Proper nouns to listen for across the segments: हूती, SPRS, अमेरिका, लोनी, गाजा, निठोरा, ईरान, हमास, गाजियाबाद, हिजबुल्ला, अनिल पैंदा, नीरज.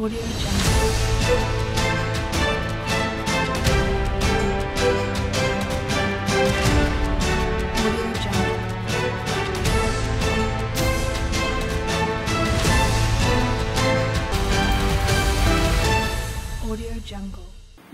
Audio channel.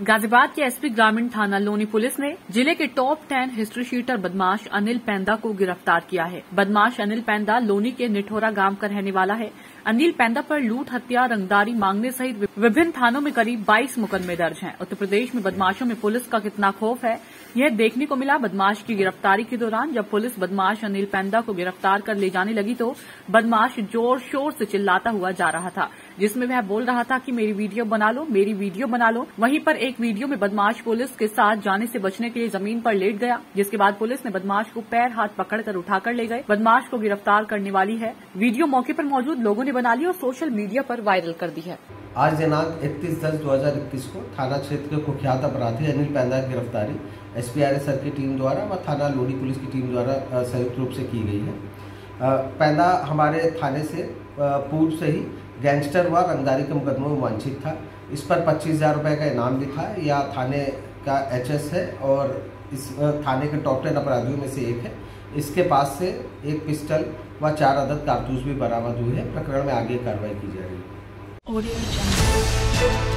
गाजियाबाद के SP ग्रामीण थाना लोनी पुलिस ने जिले के टॉप 10 हिस्ट्री शीटर बदमाश अनिल पैंदा को गिरफ्तार किया है। बदमाश अनिल पैंदा लोनी के निठोरा गांव का रहने वाला है। अनिल पैंदा पर लूट, हत्या, रंगदारी मांगने सहित विभिन्न थानों में करीब 22 मुकदमे दर्ज हैं। उत्तर प्रदेश में बदमाशों में पुलिस का कितना खौफ है, यह देखने को मिला। बदमाश की गिरफ्तारी के दौरान जब पुलिस बदमाश अनिल पैंदा को गिरफ्तार कर ले जाने लगी तो बदमाश जोर शोर से चिल्लाता हुआ जा रहा था, जिसमें वह बोल रहा था कि मेरी वीडियो बना लो, मेरी वीडियो बना लो। वहीं पर एक वीडियो में बदमाश पुलिस के साथ जाने से बचने के लिए जमीन पर लेट गया, जिसके बाद पुलिस ने बदमाश को पैर हाथ पकड़कर उठाकर ले गए। बदमाश को गिरफ्तार करने वाली है। वीडियो मौके पर मौजूद लोगों ने बना ली और सोशल मीडिया पर वायरल कर दी है। आज दिनांक 31/10/2021 को थाना क्षेत्र कुख्यात अपराधी अनिल पैंदा की गिरफ्तारी SPRS सर की टीम द्वारा व थाना लोनी पुलिस की टीम द्वारा संयुक्त रूप से की गई है। पैंदा हमारे थाने से पूर्व से ही गैंगस्टर व रंगदारी के मुकदमों में वांछित था। इस पर 25,000 रुपये का इनाम लिखा है। यह थाने का HS है और इस थाने के टॉप 10 अपराधियों में से एक है। इसके पास से एक पिस्टल व 4 अदद कारतूस भी बरामद हुए हैं। प्रकरण में आगे कार्रवाई की जा रही है।